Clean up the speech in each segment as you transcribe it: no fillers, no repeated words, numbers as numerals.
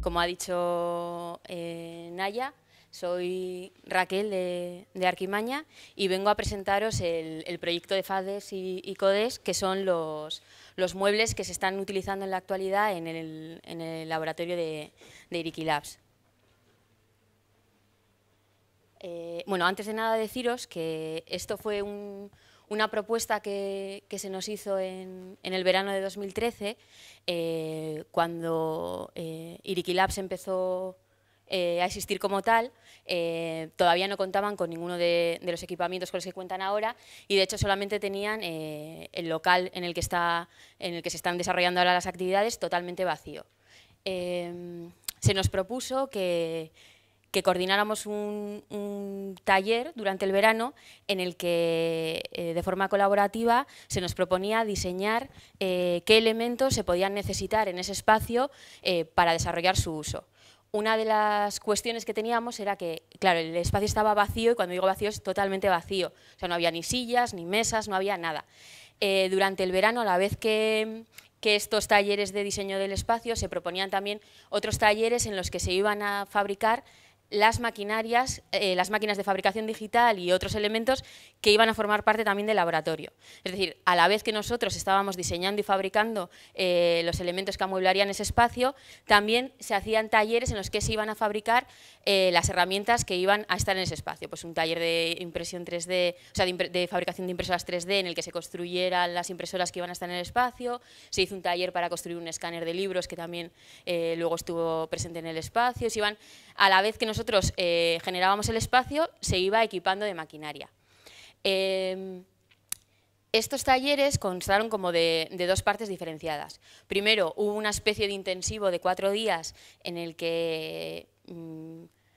Como ha dicho Naya, soy Raquel de Arquimaña y vengo a presentaros el proyecto de FADES y CODES, que son los muebles que se están utilizando en la actualidad en el laboratorio de Hirikilabs. Bueno, antes de nada deciros que esto fue una propuesta que se nos hizo en el verano de 2013, cuando Hirikilabs empezó a existir como tal. Todavía no contaban con ninguno de los equipamientos con los que cuentan ahora y de hecho solamente tenían el local en el que se están desarrollando ahora las actividades totalmente vacío. Se nos propuso que coordináramos un taller durante el verano en el que de forma colaborativa se nos proponía diseñar qué elementos se podían necesitar en ese espacio para desarrollar su uso. Una de las cuestiones que teníamos era que, claro, el espacio estaba vacío y cuando digo vacío es totalmente vacío, o sea, no había ni sillas, ni mesas, no había nada. Durante el verano, a la vez que estos talleres de diseño del espacio, se proponían también otros talleres en los que se iban a fabricar las máquinas de fabricación digital y otros elementos que iban a formar parte también del laboratorio. Es decir, a la vez que nosotros estábamos diseñando y fabricando los elementos que amueblarían ese espacio, también se hacían talleres en los que se iban a fabricar las herramientas que iban a estar en ese espacio. Pues un taller de impresión 3D, o sea, de fabricación de impresoras 3D en el que se construyeran las impresoras que iban a estar en el espacio. Se hizo un taller para construir un escáner de libros que también luego estuvo presente en el espacio. Se iban, a la vez que nosotros generábamos el espacio, se iba equipando de maquinaria. Estos talleres constaron como de dos partes diferenciadas. Primero, hubo una especie de intensivo de 4 días en el que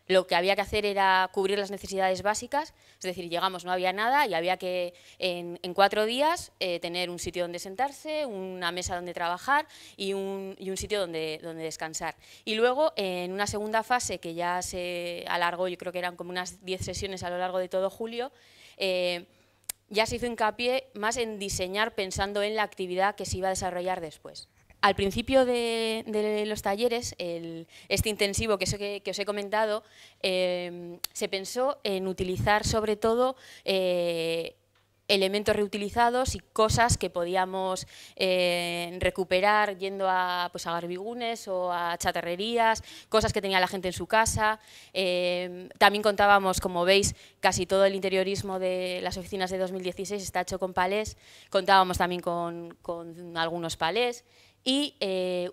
lo que había que hacer era cubrir las necesidades básicas, es decir, llegamos, no había nada y había que en 4 días tener un sitio donde sentarse, una mesa donde trabajar y un sitio donde descansar. Y luego, en una segunda fase que ya se alargó, yo creo que eran como unas 10 sesiones a lo largo de todo julio, ya se hizo hincapié más en diseñar pensando en la actividad que se iba a desarrollar después. Al principio de los talleres, este intensivo que os he comentado, se pensó en utilizar sobre todo elementos reutilizados y cosas que podíamos recuperar yendo pues a garbigunes o a chatarrerías, cosas que tenía la gente en su casa. También contábamos, como veis, casi todo el interiorismo de las oficinas de 2016 está hecho con palés, contábamos también con algunos palés. Y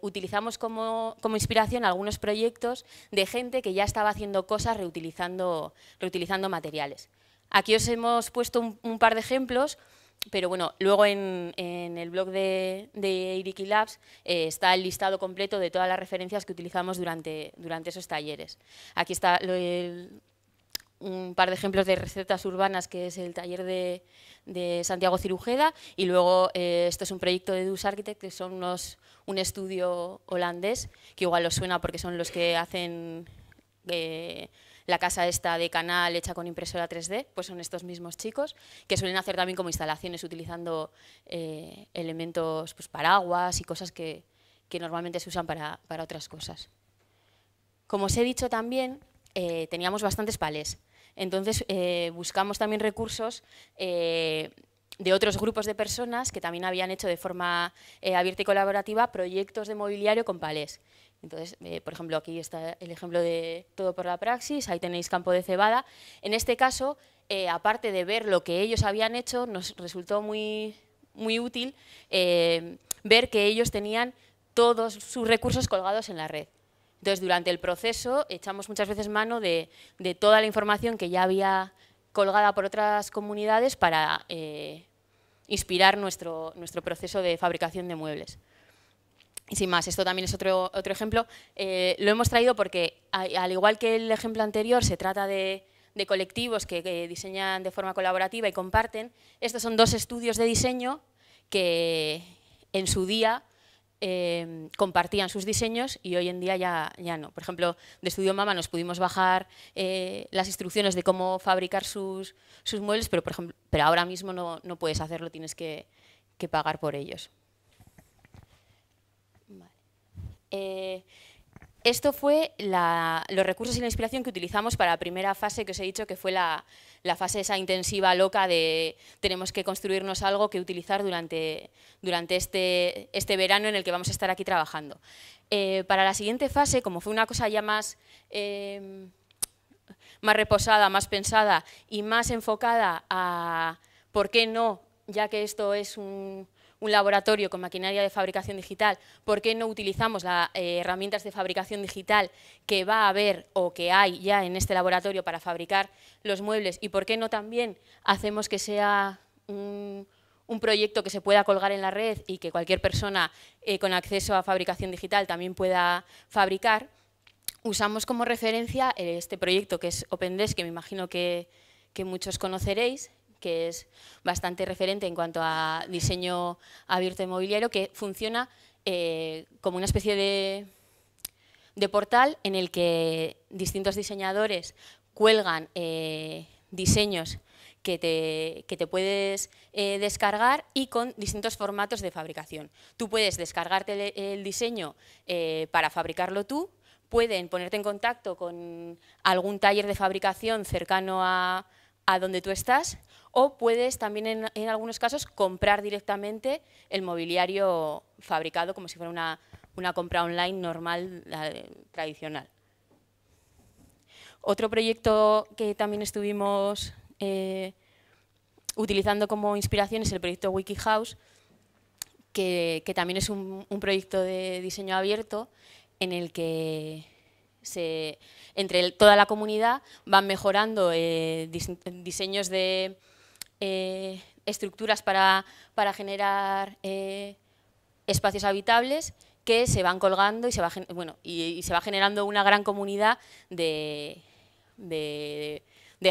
utilizamos como inspiración algunos proyectos de gente que ya estaba haciendo cosas reutilizando materiales. Aquí os hemos puesto un par de ejemplos, pero bueno, luego en el blog de Hirikilabs está el listado completo de todas las referencias que utilizamos durante esos talleres. Aquí está un par de ejemplos de Recetas Urbanas, que es el taller de Santiago Cirujeda, y luego esto es un proyecto de DUS Architect, que son un estudio holandés, que igual os suena porque son los que hacen la casa esta de canal hecha con impresora 3D, pues son estos mismos chicos, que suelen hacer también como instalaciones utilizando elementos, pues paraguas y cosas que normalmente se usan para otras cosas. Como os he dicho también, teníamos bastantes palés. Entonces, buscamos también recursos de otros grupos de personas que también habían hecho de forma abierta y colaborativa proyectos de mobiliario con palés. Entonces, por ejemplo, aquí está el ejemplo de Todo por la Praxis, ahí tenéis Campo de Cebada. En este caso, aparte de ver lo que ellos habían hecho, nos resultó muy, muy útil ver que ellos tenían todos sus recursos colgados en la red. Entonces, durante el proceso echamos muchas veces mano de toda la información que ya había colgada por otras comunidades para inspirar nuestro proceso de fabricación de muebles. Y sin más, esto también es otro ejemplo. Lo hemos traído porque, al igual que el ejemplo anterior, se trata de colectivos que diseñan de forma colaborativa y comparten. Estos son dos estudios de diseño que en su día compartían sus diseños y hoy en día ya no. Por ejemplo, de Studio Mama nos pudimos bajar las instrucciones de cómo fabricar sus muebles, pero, por ejemplo, ahora mismo no puedes hacerlo, tienes que pagar por ellos. Vale. Esto fue los recursos y la inspiración que utilizamos para la primera fase que os he dicho, que fue la fase esa intensiva, loca, de tenemos que construirnos algo que utilizar durante este verano en el que vamos a estar aquí trabajando. Para la siguiente fase, como fue una cosa ya más reposada, más pensada y más enfocada a por qué no, ya que esto es un laboratorio con maquinaria de fabricación digital, ¿por qué no utilizamos las herramientas de fabricación digital que va a haber o que hay ya en este laboratorio para fabricar los muebles? ¿Y por qué no también hacemos que sea un proyecto que se pueda colgar en la red y que cualquier persona con acceso a fabricación digital también pueda fabricar? Usamos como referencia este proyecto que es OpenDesk, que me imagino que muchos conoceréis, que es bastante referente en cuanto a diseño abierto inmobiliario, que funciona como una especie de portal en el que distintos diseñadores cuelgan diseños que te puedes descargar y con distintos formatos de fabricación. Tú puedes descargarte el diseño para fabricarlo tú, pueden ponerte en contacto con algún taller de fabricación cercano a donde tú estás, o puedes también en algunos casos comprar directamente el mobiliario fabricado como si fuera una compra online normal, tradicional. Otro proyecto que también estuvimos utilizando como inspiración es el proyecto WikiHouse, que también es un proyecto de diseño abierto en el que entre toda la comunidad van mejorando diseños de estructuras para generar espacios habitables que se van colgando y se va generando una gran comunidad de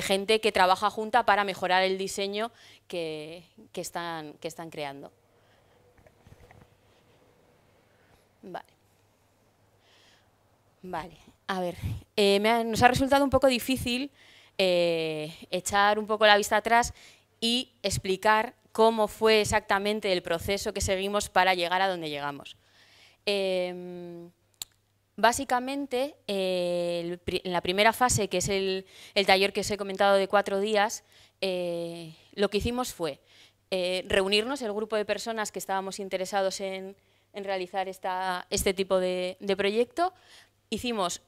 gente que trabaja junta para mejorar el diseño que están creando. Vale. A ver, nos ha resultado un poco difícil echar un poco la vista atrás y explicar cómo fue exactamente el proceso que seguimos para llegar a donde llegamos. Básicamente, en la primera fase, que es el taller que os he comentado de 4 días, lo que hicimos fue reunirnos, el grupo de personas que estábamos interesados en realizar este tipo de proyecto. Hicimos,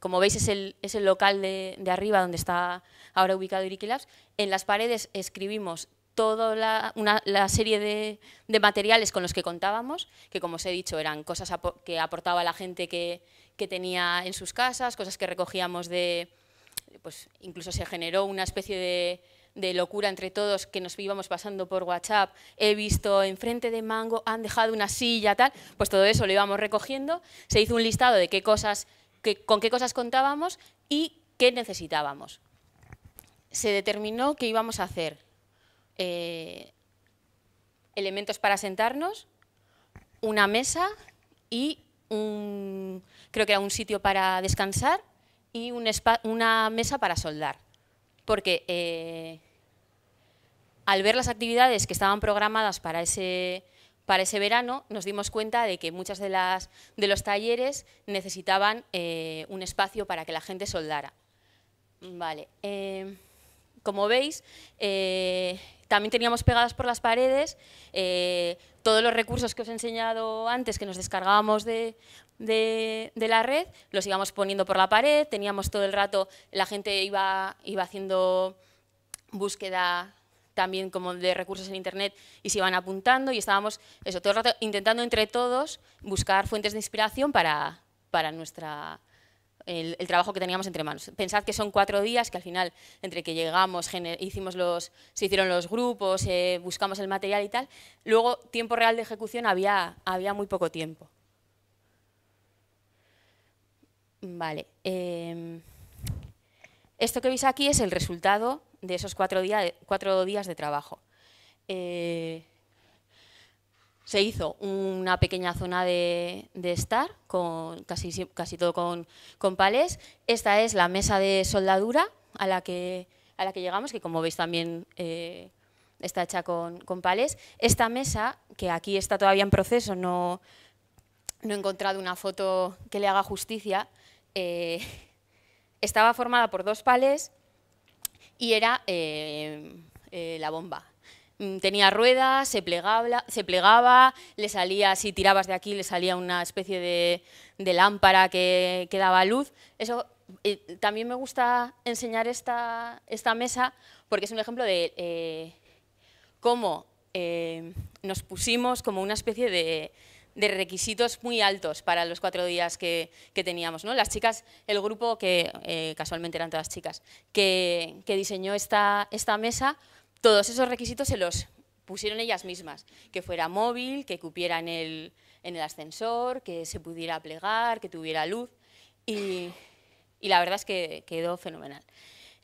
como veis es el local de arriba donde está ahora ubicado Hirikilabs, en las paredes escribimos toda la serie de materiales con los que contábamos, que como os he dicho eran cosas que aportaba la gente que tenía en sus casas, cosas que recogíamos pues incluso se generó una especie de locura entre todos que nos íbamos pasando por WhatsApp, he visto enfrente de Mango, han dejado una silla, tal, pues todo eso lo íbamos recogiendo, se hizo un listado de con qué cosas contábamos y qué necesitábamos. Se determinó que íbamos a hacer elementos para sentarnos, una mesa y creo que era un sitio para descansar y una mesa para soldar. Porque al ver las actividades que estaban programadas para ese verano, nos dimos cuenta de que muchas de los talleres necesitaban un espacio para que la gente soldara. Vale. Como veis, también teníamos pegadas por las paredes todos los recursos que os he enseñado antes, que nos descargábamos de la red, los íbamos poniendo por la pared, teníamos todo el rato, la gente iba haciendo búsqueda también como de recursos en internet y se iban apuntando y estábamos eso, todo el rato intentando entre todos buscar fuentes de inspiración para el trabajo que teníamos entre manos. Pensad que son 4 días, que al final, entre que llegamos, se hicieron los grupos, buscamos el material y tal, luego tiempo real de ejecución había muy poco tiempo. Vale. Esto que veis aquí es el resultado de esos 4 días de trabajo. Se hizo una pequeña zona de estar, con casi todo con palés. Esta es la mesa de soldadura a la que llegamos, que como veis también está hecha con palés. Esta mesa, que aquí está todavía en proceso, no, no he encontrado una foto que le haga justicia. Estaba formada por dos palés y era la bomba. Tenía ruedas, se plegaba, le salía, si tirabas de aquí, le salía una especie de lámpara que daba luz. Eso, también me gusta enseñar esta mesa porque es un ejemplo de cómo nos pusimos como una especie de requisitos muy altos para los 4 días que teníamos, ¿no? Las chicas, el grupo, que casualmente eran todas chicas, que diseñó esta mesa, todos esos requisitos se los pusieron ellas mismas, que fuera móvil, que cupiera en el ascensor, que se pudiera plegar, que tuviera luz, y la verdad es que quedó fenomenal.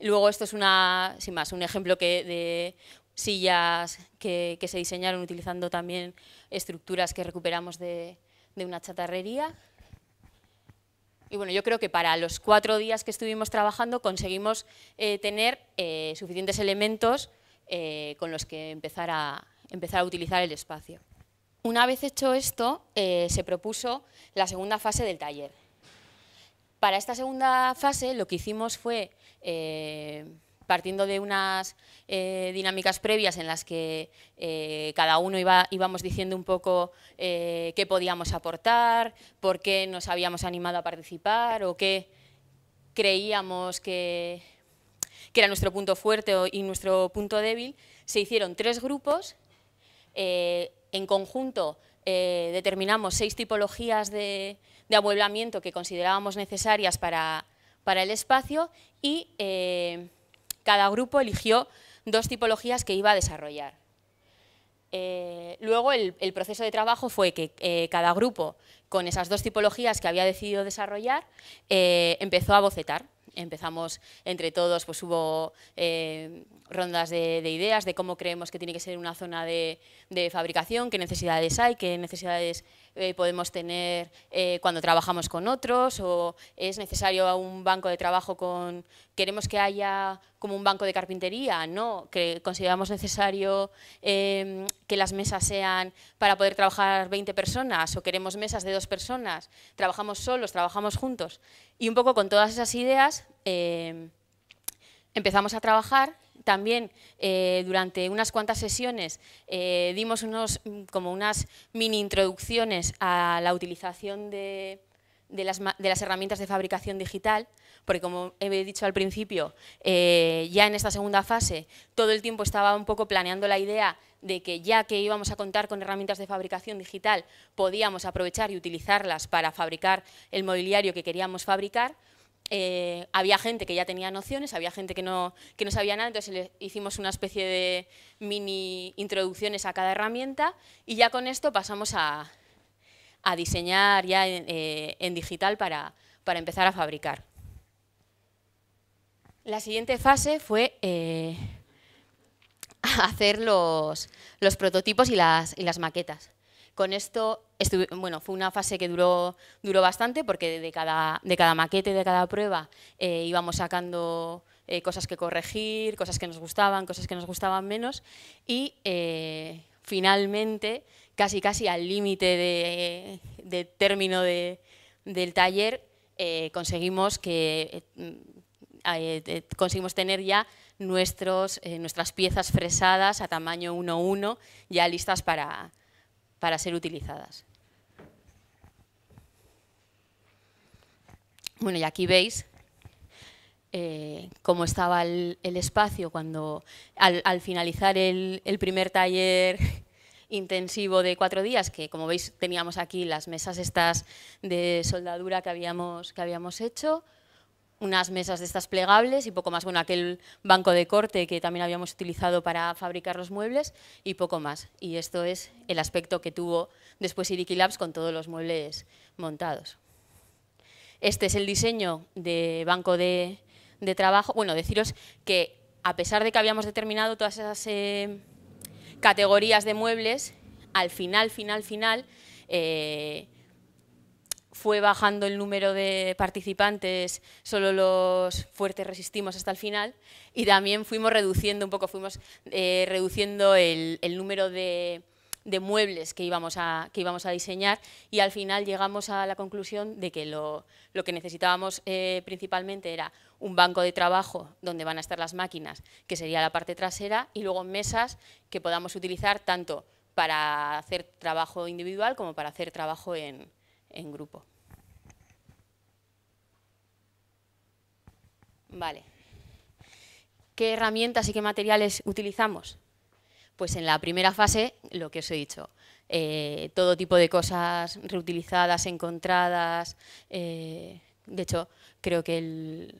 Luego esto es sin más, un ejemplo de sillas que se diseñaron utilizando también estructuras que recuperamos de una chatarrería. Y bueno, yo creo que para los 4 días que estuvimos trabajando conseguimos tener suficientes elementos con los que empezar a utilizar el espacio. Una vez hecho esto, se propuso la segunda fase del taller. Para esta segunda fase lo que hicimos fue... partiendo de unas dinámicas previas en las que cada uno íbamos diciendo un poco qué podíamos aportar, por qué nos habíamos animado a participar o qué creíamos que era nuestro punto fuerte y nuestro punto débil, se hicieron 3 grupos, en conjunto determinamos 6 tipologías de amueblamiento que considerábamos necesarias para el espacio y... cada grupo eligió 2 tipologías que iba a desarrollar. Luego el proceso de trabajo fue que cada grupo, con esas 2 tipologías que había decidido desarrollar, empezó a bocetar. Empezamos entre todos, pues hubo rondas de ideas de cómo creemos que tiene que ser una zona de fabricación, qué necesidades hay, qué necesidades podemos tener cuando trabajamos con otros, o es necesario un banco de trabajo queremos que haya como un banco de carpintería, ¿no? Que consideramos necesario que las mesas sean para poder trabajar 20 personas o queremos mesas de 2 personas, trabajamos solos, trabajamos juntos. Y un poco con todas esas ideas empezamos a trabajar. También durante unas cuantas sesiones dimos como unas mini introducciones a la utilización de las herramientas de fabricación digital, porque como he dicho al principio, ya en esta segunda fase todo el tiempo estaba un poco planeando la idea de que ya que íbamos a contar con herramientas de fabricación digital podíamos aprovechar y utilizarlas para fabricar el mobiliario que queríamos fabricar. Había gente que ya tenía nociones, había gente que no sabía nada, entonces le hicimos una especie de mini introducciones a cada herramienta y ya con esto pasamos a diseñar ya en digital para empezar a fabricar. La siguiente fase fue hacer los prototipos y las maquetas. Con esto, bueno, fue una fase que duró bastante porque de cada maqueta y de cada prueba íbamos sacando cosas que corregir, cosas que nos gustaban, cosas que nos gustaban menos y finalmente, casi al límite de término del taller, conseguimos tener ya nuestras piezas fresadas a tamaño 1:1 ya listas para ser utilizadas. Bueno, y aquí veis cómo estaba el espacio cuando, al finalizar el primer taller intensivo de 4 días, que como veis teníamos aquí las mesas estas de soldadura que habíamos hecho, unas mesas de estas plegables y poco más, bueno, aquel banco de corte que también habíamos utilizado para fabricar los muebles y poco más. Y esto es el aspecto que tuvo después Hirikilabs con todos los muebles montados. Este es el diseño de banco de trabajo. Bueno, deciros que a pesar de que habíamos determinado todas esas categorías de muebles, al final, fue bajando el número de participantes, solo los fuertes resistimos hasta el final, y también fuimos reduciendo el número de de muebles que íbamos a diseñar, y al final llegamos a la conclusión de que lo que necesitábamos principalmente era un banco de trabajo donde van a estar las máquinas, que sería la parte trasera, y luego mesas que podamos utilizar tanto para hacer trabajo individual como para hacer trabajo en grupo. Vale. ¿Qué herramientas y qué materiales utilizamos? Pues en la primera fase, lo que os he dicho, todo tipo de cosas reutilizadas, encontradas. De hecho, creo que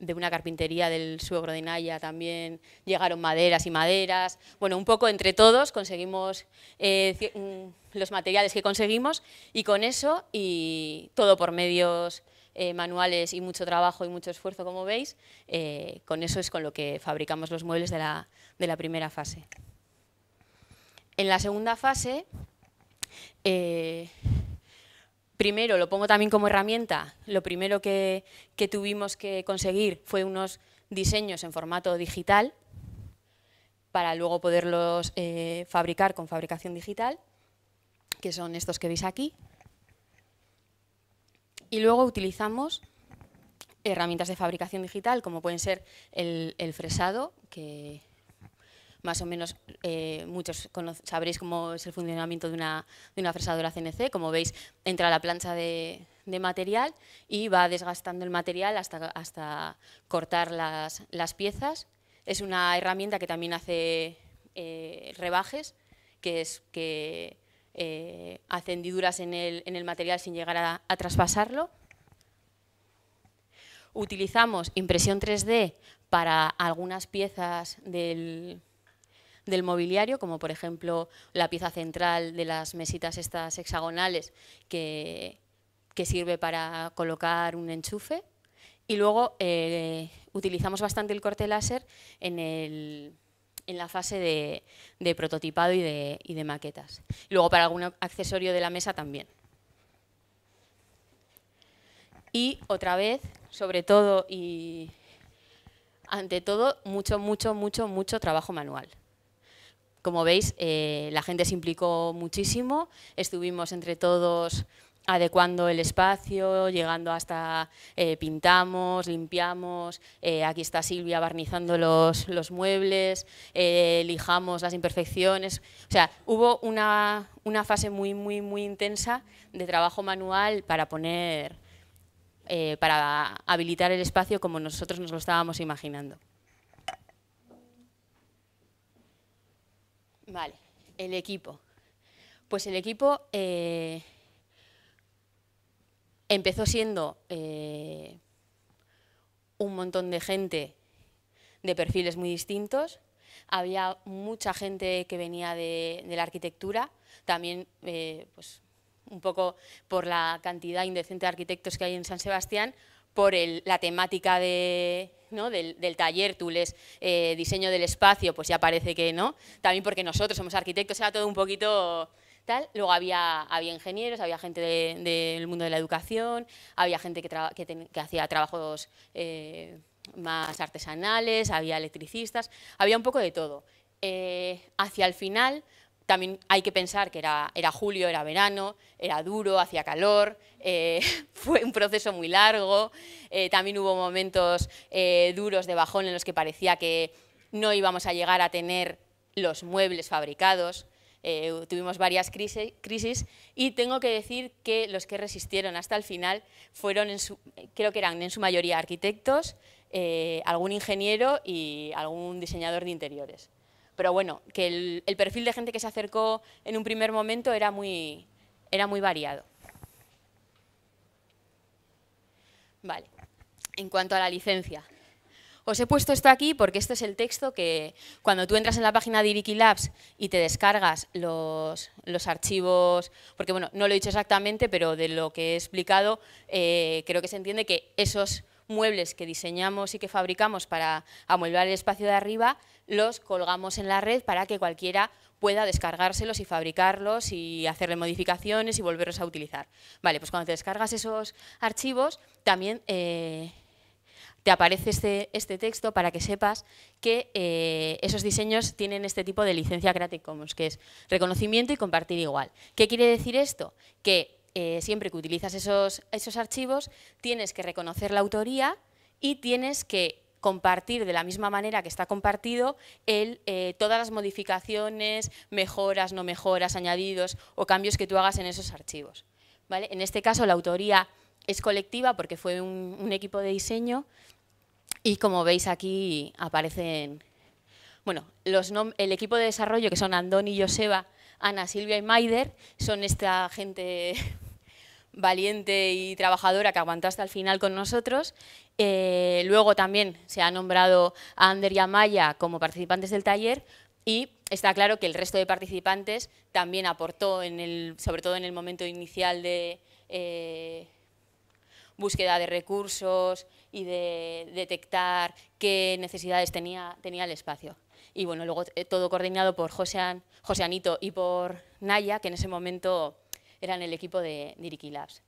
de una carpintería del suegro de Naya también llegaron maderas y maderas. Bueno, un poco entre todos conseguimos los materiales que conseguimos, y con eso, y todo por medios manuales y mucho trabajo y mucho esfuerzo, como veis, con eso es con lo que fabricamos los muebles de la primera fase. En la segunda fase, primero, lo pongo también como herramienta, lo primero que tuvimos que conseguir fue unos diseños en formato digital para luego poderlos fabricar con fabricación digital, que son estos que veis aquí. Y luego utilizamos herramientas de fabricación digital, como pueden ser el fresado, que más o menos muchos sabréis cómo es el funcionamiento de una fresadora CNC. Como veis, entra la plancha de material y va desgastando el material hasta cortar las piezas. Es una herramienta que también hace rebajes, que hace hendiduras en el material sin llegar a traspasarlo. Utilizamos impresión 3D para algunas piezas del mobiliario, como por ejemplo la pieza central de las mesitas estas hexagonales que sirve para colocar un enchufe, y luego utilizamos bastante el corte láser en la fase de prototipado y de maquetas. Luego para algún accesorio de la mesa también. Y otra vez, sobre todo y ante todo, mucho, mucho, mucho, mucho trabajo manual. Como veis, la gente se implicó muchísimo, estuvimos entre todos adecuando el espacio, llegando hasta pintamos, limpiamos, aquí está Silvia barnizando los muebles, lijamos las imperfecciones. O sea, hubo una fase muy, muy, muy intensa de trabajo manual para para habilitar el espacio como nosotros nos lo estábamos imaginando. Vale, el equipo. Pues el equipo empezó siendo un montón de gente de perfiles muy distintos. Había mucha gente que venía de la arquitectura, también pues un poco por la cantidad indecente de arquitectos que hay en San Sebastián, por la temática ¿no? del taller. Tú lees diseño del espacio, pues ya parece que no, también porque nosotros somos arquitectos, era todo un poquito tal. Luego había ingenieros, había gente del mundo de la educación, había gente que hacía trabajos más artesanales, había electricistas, había un poco de todo. Hacia el final también hay que pensar que era julio, era verano, era duro, hacía calor, fue un proceso muy largo. También hubo momentos duros de bajón en los que parecía que no íbamos a llegar a tener los muebles fabricados. Tuvimos varias crisis y tengo que decir que los que resistieron hasta el final fueron, creo que eran en su mayoría arquitectos, algún ingeniero y algún diseñador de interiores. Pero bueno, que el perfil de gente que se acercó en un primer momento era muy variado. Vale, en cuanto a la licencia. Os he puesto esto aquí porque este es el texto que cuando tú entras en la página de Hirikilabs y te descargas los archivos, porque bueno, no lo he dicho exactamente, pero de lo que he explicado creo que se entiende que esos muebles que diseñamos y que fabricamos para amueblar el espacio de arriba, los colgamos en la red para que cualquiera pueda descargárselos y fabricarlos y hacerle modificaciones y volverlos a utilizar. Vale, pues cuando te descargas esos archivos, también te aparece este texto para que sepas que esos diseños tienen este tipo de licencia Creative Commons, que es reconocimiento y compartir igual. ¿Qué quiere decir esto? Que siempre que utilizas esos archivos tienes que reconocer la autoría y tienes que compartir de la misma manera que está compartido todas las modificaciones, mejoras, no mejoras, añadidos o cambios que tú hagas en esos archivos, ¿vale? En este caso la autoría es colectiva porque fue un equipo de diseño y como veis aquí aparecen, bueno, el equipo de desarrollo que son Andoni, Joseba, Ana, Silvia y Maider, son esta gente valiente y trabajadora que aguantó hasta el final con nosotros. Luego también se ha nombrado a Ander y a Maya como participantes del taller y está claro que el resto de participantes también aportó, sobre todo en el momento inicial de búsqueda de recursos y de detectar qué necesidades tenía el espacio. Y bueno, luego todo coordinado por Joséanito y por Naya, que en ese momento eran el equipo de Hirikilabs.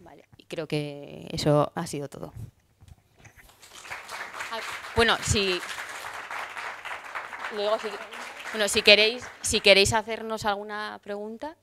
Vale, y creo que eso ha sido todo. Bueno, si queréis hacernos alguna pregunta.